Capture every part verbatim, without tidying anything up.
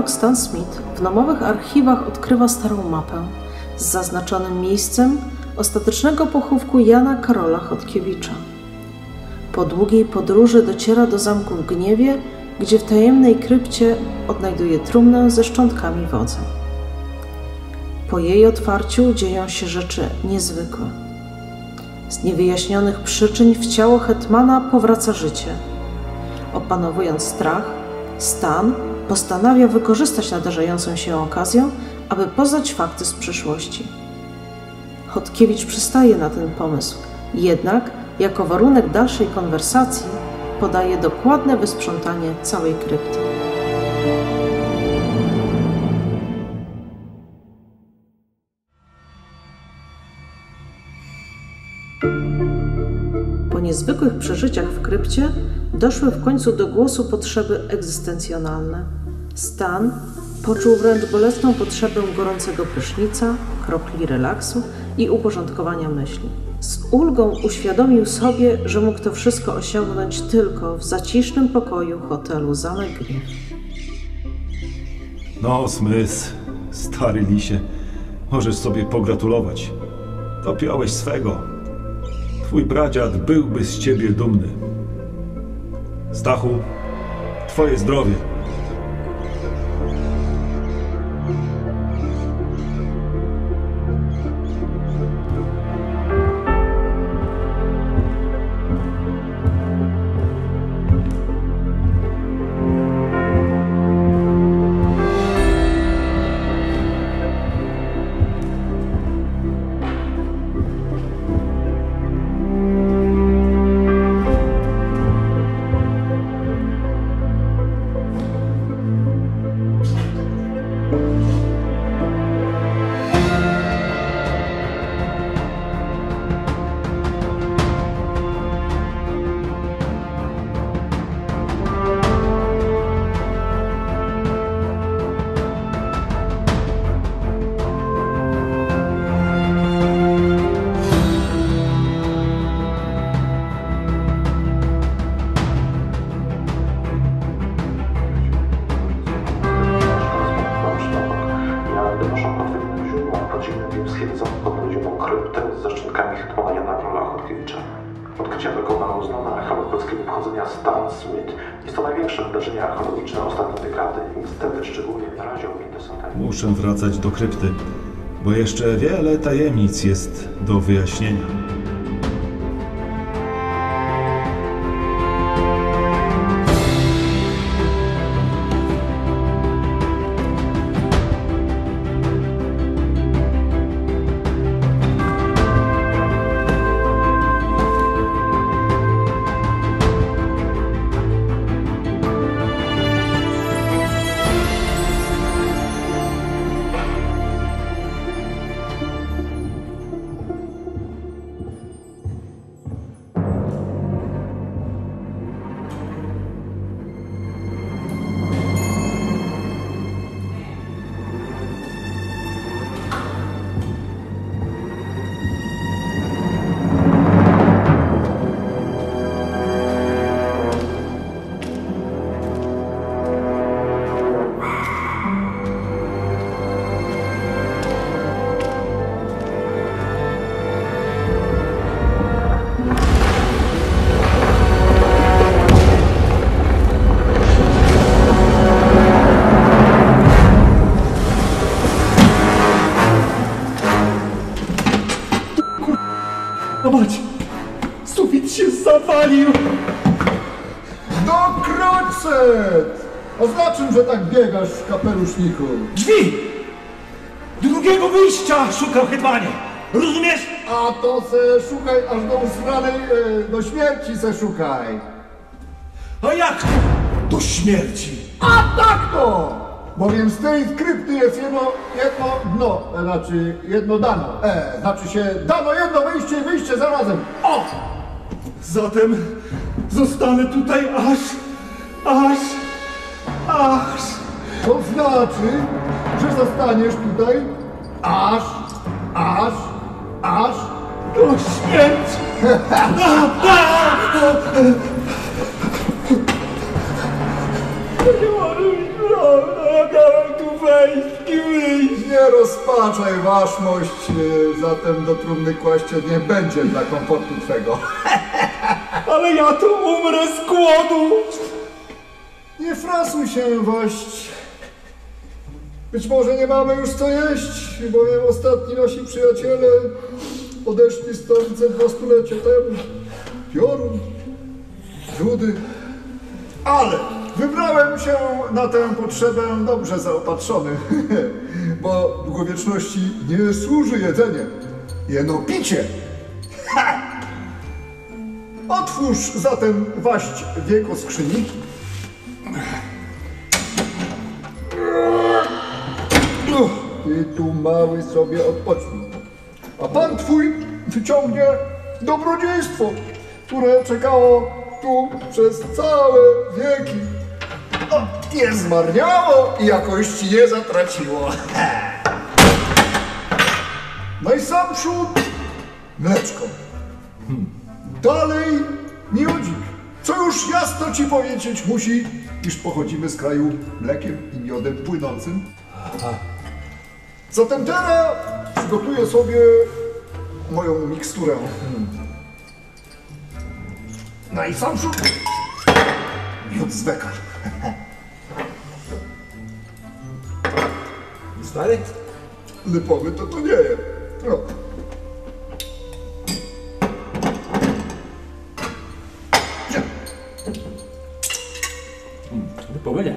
archeolog Stan Smith w domowych archiwach odkrywa starą mapę z zaznaczonym miejscem ostatecznego pochówku Jana Karola Chodkiewicza. Po długiej podróży dociera do zamku w Gniewie, gdzie w tajemnej krypcie odnajduje trumnę ze szczątkami wodza. Po jej otwarciu dzieją się rzeczy niezwykłe. Z niewyjaśnionych przyczyn w ciało hetmana powraca życie. Opanowując strach, Stan postanawia wykorzystać nadarzającą się okazję, aby poznać fakty z przyszłości. Chodkiewicz przystaje na ten pomysł, jednak jako warunek dalszej konwersacji podaje dokładne wysprzątanie całej krypty. Po niezwykłych przeżyciach w krypcie doszły w końcu do głosu potrzeby egzystencjonalne. Stan poczuł wręcz bolesną potrzebę gorącego prysznica, kropli relaksu i uporządkowania myśli. Z ulgą uświadomił sobie, że mógł to wszystko osiągnąć tylko w zacisznym pokoju hotelu Zamek Gniew. No, Smith, stary lisie, możesz sobie pogratulować. Dopiąłeś swego. Twój bradziad byłby z ciebie dumny. Stachu, twoje zdrowie. Muszę wracać do krypty, bo jeszcze wiele tajemnic jest do wyjaśnienia. Że tak biegasz w kapeluszniku? Drzwi! Drugiego wyjścia szukam, hetmanie! Rozumiesz? A to se szukaj, aż do usranej, do śmierci se szukaj. A jak to? Do śmierci! A tak to! Bowiem z tej skrypty jest jedno, jedno dno, znaczy jedno dano. E, znaczy się dano jedno wyjście i wyjście zarazem. O! Zatem zostanę tutaj aż, aż... Aż! To znaczy, że zostaniesz tutaj aż, aż, aż do śmierci! Nie Waszej waszmość, zatem do trumny kłaść nie będzie dla komfortu twego. Ale ja tu umrę z głodu. Nie frasuj się, wość. Być może nie mamy już co jeść, bowiem ostatni nasi przyjaciele odeszli stąd ze dwa stulecia temu. Piorun, Żudy. Ale wybrałem się na tę potrzebę dobrze zaopatrzony, bo długowieczności nie służy jedzenie, jeno picie. Ha! Otwórz zatem waść wieko skrzyni. Ty tu mały sobie odpocznij, a pan twój wyciągnie dobrodziejstwo, które czekało tu przez całe wieki. O, nie zmarniało i jakości nie zatraciło. Najsamprzód mleczko. Hmm. Dalej miodzik, co już jasno ci powiedzieć musi, iż pochodzimy z kraju mlekiem i miodem płynącym. Aha. Zatem teraz przygotuję sobie moją miksturę. Hmm. No i sam szuk. Miód z beka. Stary? Lipowy to to nie je. No. Hmm, lipowy nie.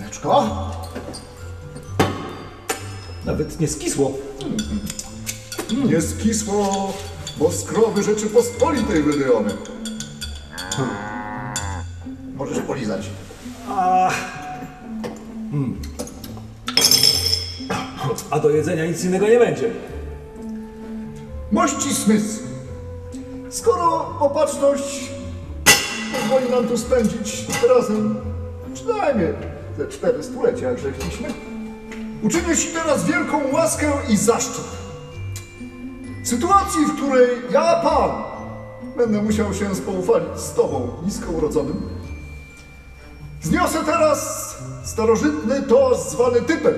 Mleczko? Nawet nie skisło. Hmm. Hmm. Nie skisło. Bo z krowy Rzeczypospolitej wydyjone. Hmm. Możesz polizać. A... Hmm. A do jedzenia nic innego nie będzie. Mości Smith, skoro opatrzność pozwoli nam tu spędzić razem przynajmniej te cztery stulecia, jak żeśmy, uczynię ci teraz wielką łaskę i zaszczyt. W sytuacji, w której ja, pan, będę musiał się spoufalić z tobą, nisko urodzonym, zniosę teraz starożytny toast zwany typem,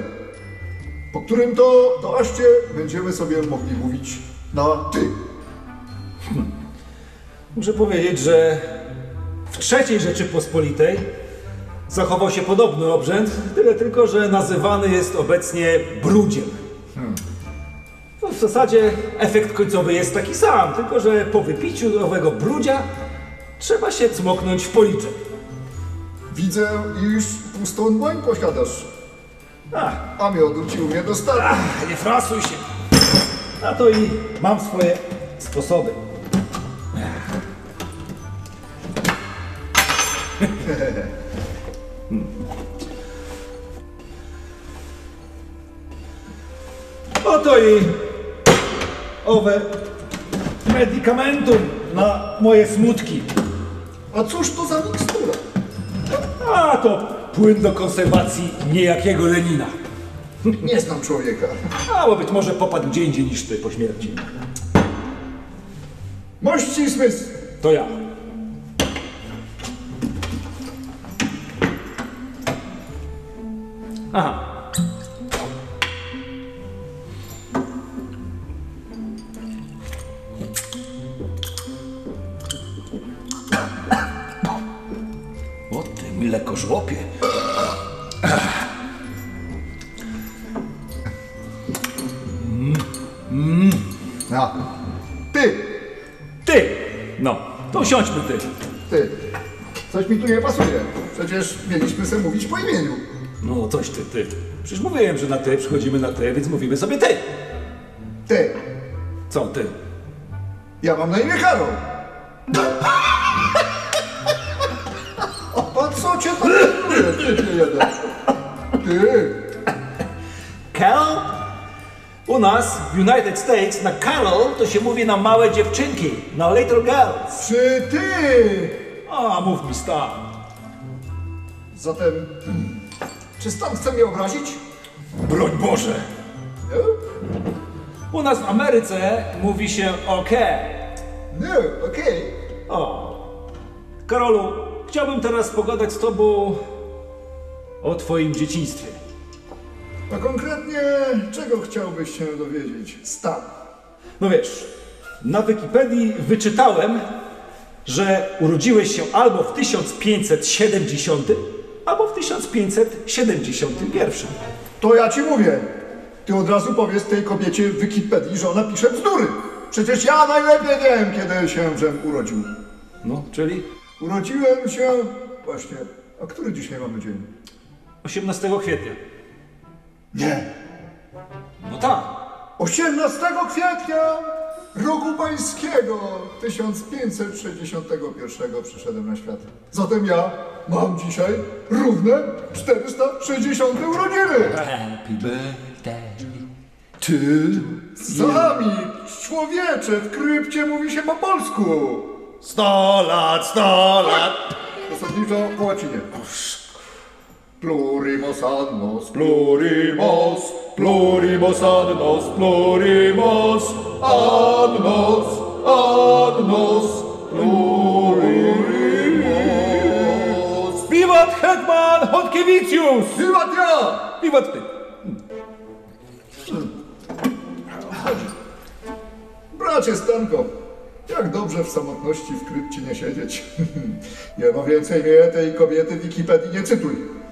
po którym to toaście będziemy sobie mogli mówić na ty. Hmm. Muszę powiedzieć, że w trzeciej Rzeczypospolitej zachował się podobny obrzęd, tyle tylko, że nazywany jest obecnie brudziem. Hmm. No w zasadzie efekt końcowy jest taki sam, tylko że po wypiciu owego brudzia trzeba się cmoknąć w policzek. Widzę, iż pustą dłoń posiadasz. Ach. A miodu ci umie dostarczyć. Ach, nie frasuj się. Na to i mam swoje sposoby. Oto i owe medykamentum na moje smutki. A cóż to za mikstura? A to płyn do konserwacji niejakiego Lenina. Nie znam człowieka. A bo być może popadł gdzie indziej niż ty po śmierci. Mości Smith. To ja. Aha. Lekko żłopie. Mm, mm. No. Ty! Ty! No, to siądźmy ty. Ty. Coś mi tu nie pasuje. Przecież mieliśmy sobie mówić po imieniu. No, coś ty, ty. Przecież mówiłem, że na ty przychodzimy na ty, więc mówimy sobie ty. Ty. Co ty? Ja mam na imię Karol. Co cię tak jeden? Ty! Carol? U nas w United States na Carol to się mówi na małe dziewczynki, na little girls. Czy ty? A, mów mi Stan. Zatem, hmm. czy Stan chce mnie obrazić? Broń Boże! Nie? U nas w Ameryce mówi się OK. No, OK. O. Karolu. Chciałbym teraz pogadać z tobą o twoim dzieciństwie. A konkretnie czego chciałbyś się dowiedzieć, Stan? No wiesz, na Wikipedii wyczytałem, że urodziłeś się albo w tysiąc pięćset siedemdziesiątym, albo w tysiąc pięćset siedemdziesiątym pierwszym. To ja ci mówię. Ty od razu powiedz tej kobiecie w Wikipedii, że ona pisze bzdury. Przecież ja najlepiej wiem, kiedy się żem urodził. No, czyli? Urodziłem się... Właśnie, a który dzisiaj mamy dzień? osiemnastego kwietnia. Nie. No tak. osiemnastego kwietnia roku pańskiego tysiąc pięćset sześćdziesiątego pierwszego przyszedłem na świat. Zatem ja mam dzisiaj równe czterysta sześćdziesiąte urodziny. Happy birthday. Ty sami, człowiecze, w krypcie mówi się po polsku. Sto lat, sto lat. Zasadniczo po łacinie. Plurimus ad nos, plurimus, plurimus ad nos, plurimus ad nos, ad nos, plurimus. Piwat Hetman Chodkiewiczius! Piwat ja! Piwat ty. Bracie Stanko, jak dobrze w samotności w krypcie nie siedzieć. Ja ma więcej mnie tej kobiety w Wikipedii nie cytuj.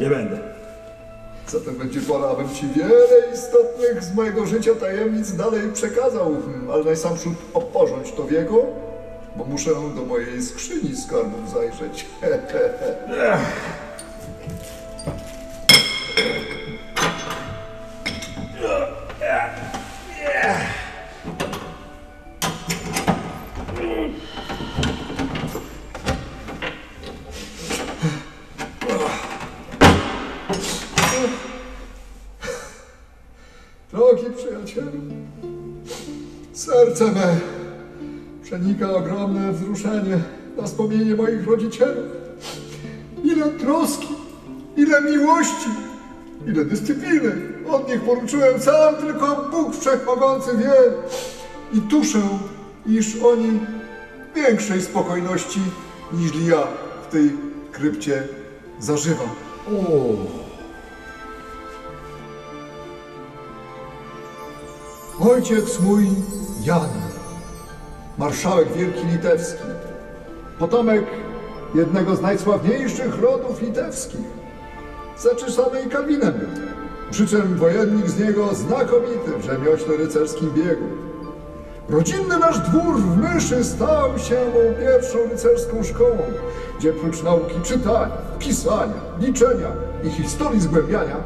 Nie będę. Zatem będzie pora, abym ci wiele istotnych z mojego życia tajemnic dalej przekazał, ale najsamprzód oporządź to w jego, bo muszę do mojej skrzyni skarbów zajrzeć. Serce me przenika ogromne wzruszenie na wspomnienie moich rodzicielów. Ile troski, ile miłości, ile dyscypliny. Od nich poruczyłem sam, tylko Bóg Wszechmogący wie. I tuszę, iż oni większej spokojności niż ja w tej krypcie zażywam. O. Ojciec mój Jan, marszałek wielki litewski, potomek jednego z najsławniejszych rodów litewskich, zaczesany kabinem był, przy czym wojennik z niego znakomity w rzemiośle-rycerskim biegu. Rodzinny nasz dwór w Myszy stał się moją pierwszą rycerską szkołą, gdzie prócz nauki czytania, pisania, liczenia i historii zgłębiania,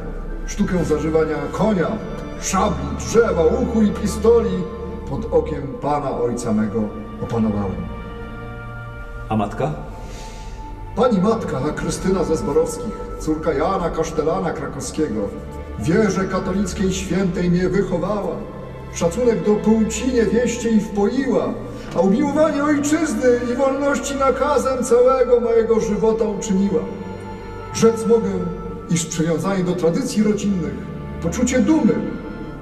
sztukę zażywania konia, szabli, drzewa, łuku i pistoli pod okiem Pana Ojca mego opanowałem. A matka? Pani matka Krystyna ze Zborowskich, córka Jana Kasztelana Krakowskiego, w wierze katolickiej świętej mnie wychowała, szacunek do płci niewieściej wpoiła, a umiłowanie ojczyzny i wolności nakazem całego mojego żywota uczyniła. Rzec mogę, iż przywiązanie do tradycji rodzinnych, poczucie dumy,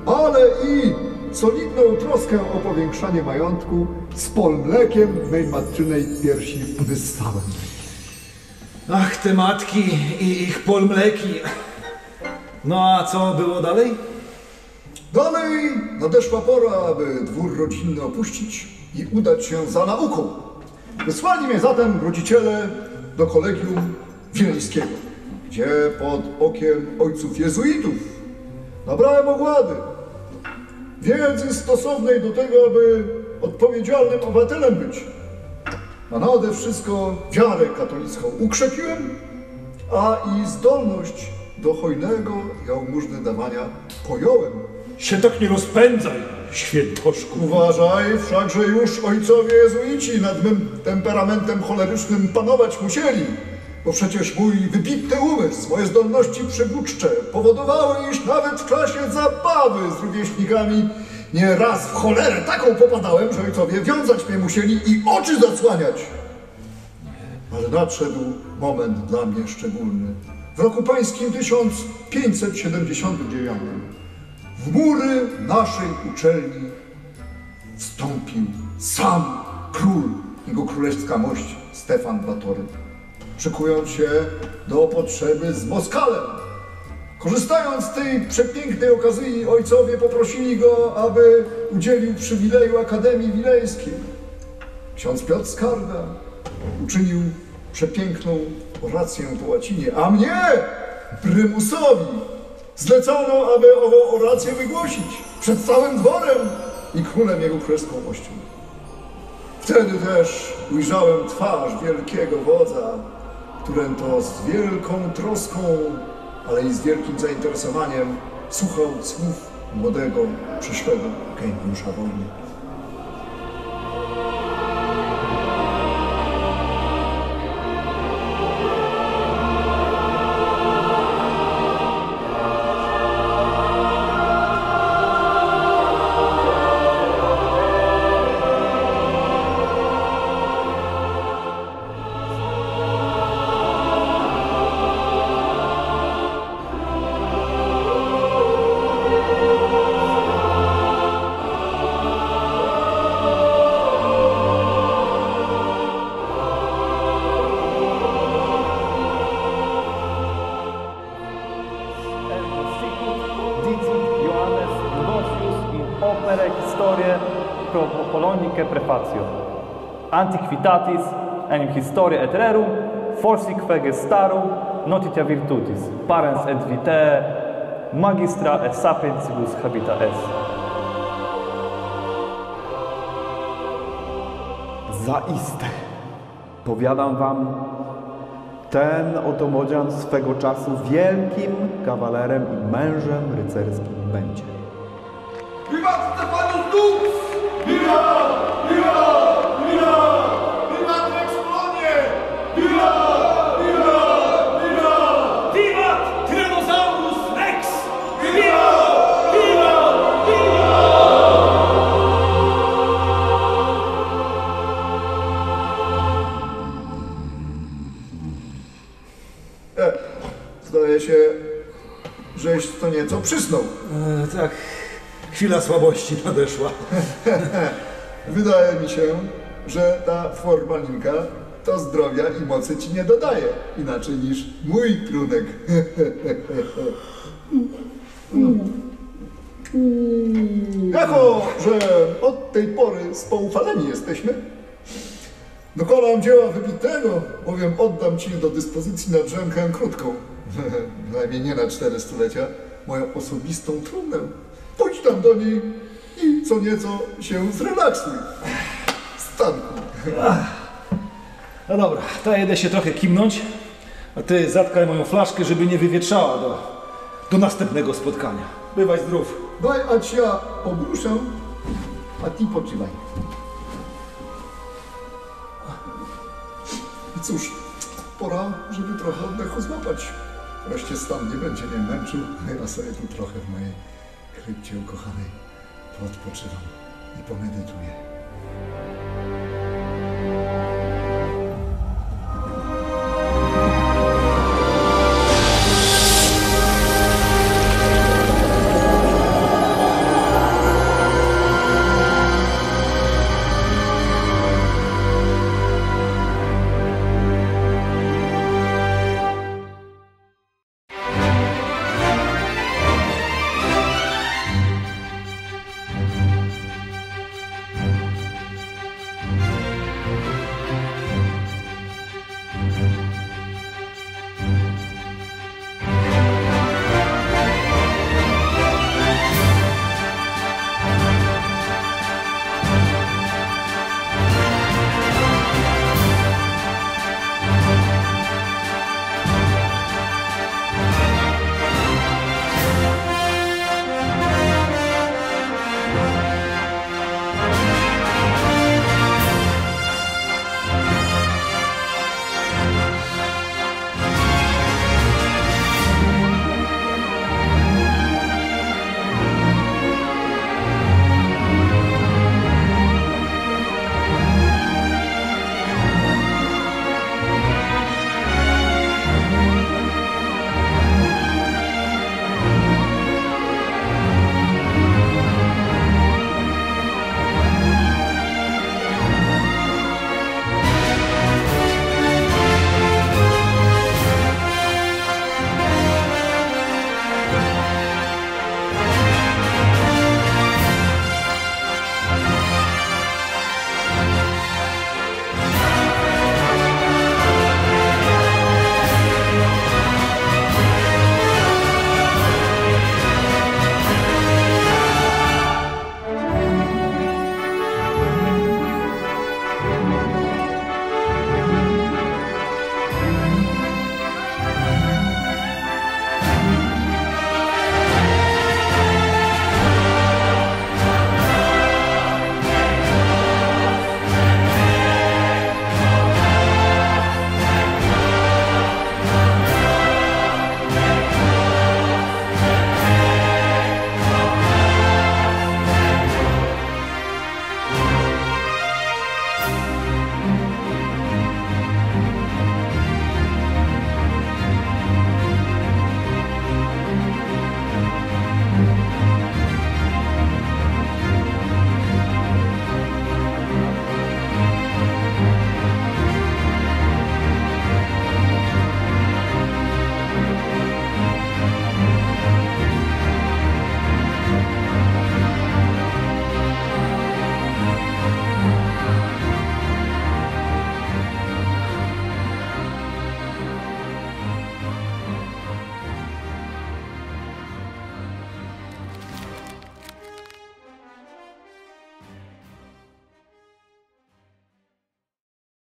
ale i solidną troskę o powiększanie majątku z polmlekiem mej matczynej piersi wyssałem. Ach, te matki i ich polmleki. No a co było dalej? Dalej nadeszła pora, aby dwór rodzinny opuścić i udać się za nauką. Wysłali mnie zatem rodziciele do kolegium wileńskiego, gdzie pod okiem ojców jezuitów nabrałem ogłady, wiedzy stosownej do tego, aby odpowiedzialnym obywatelem być. A nade wszystko wiarę katolicką ukrzepiłem, a i zdolność do hojnego jałmużny dawania pojąłem. Się tak nie rozpędzaj, świętoszku. Uważaj, wszakże już ojcowie jezuici nad mym temperamentem cholerycznym panować musieli. Bo przecież mój wybitny umysł, moje zdolności przywódcze powodowały, iż nawet w czasie zabawy z rówieśnikami nie raz w cholerę taką popadałem, że ojcowie wiązać mnie musieli i oczy zasłaniać. Ale nadszedł moment dla mnie szczególny. W roku pańskim tysiąc pięćset siedemdziesiątym dziewiątym w mury naszej uczelni wstąpił sam król, jego królewska mość Stefan Batory, szykując się do potrzeby z Moskalem. Korzystając z tej przepięknej okazji, ojcowie poprosili go, aby udzielił przywileju Akademii Wileńskiej. Ksiądz Piotr Skarda uczynił przepiękną orację po łacinie, a mnie, prymusowi, zlecono, aby ową orację wygłosić przed całym dworem i królem jego królewskością. Wtedy też ujrzałem twarz wielkiego wodza, którym to z wielką troską, ale i z wielkim zainteresowaniem słuchał słów młodego, przyszłego geniusza wojny. Antiquitatis enim historia et rerum, forsic vegestarum, notitia virtutis, parens et vitae, magistra et sapientibus habita est. Zaiste, powiadam wam, ten oto młodzian swego czasu wielkim kawalerem i mężem rycerskim będzie. Vivat Stefan Dux! Vivat! Vivat! Żeś to nieco przysnął. E, tak, chwila słabości nadeszła. Wydaje mi się, że ta formalinka to zdrowia i mocy ci nie dodaje. Inaczej niż mój trunek. No. Jako, że od tej pory spoufaleni jesteśmy, dokonam dzieła wybitnego, bowiem oddam ci do dyspozycji na drzemkę krótką. Najmniej nie na cztery stulecia, moją osobistą trumnę. Pójdź tam do niej i co nieco się zrelaksuj. Stanku. No dobra, to jedę się trochę kimnąć, a ty zatkaj moją flaszkę, żeby nie wywietrzała do, do następnego spotkania. Bywaj zdrów. Daj, a ci ja obruszę, a ty poczywaj. I cóż, pora, żeby trochę oddechu złapać. Wreszcie stan nie będzie mnie męczył, a ja sobie tu trochę w mojej krypcie ukochanej podpoczywam i pomedytuję.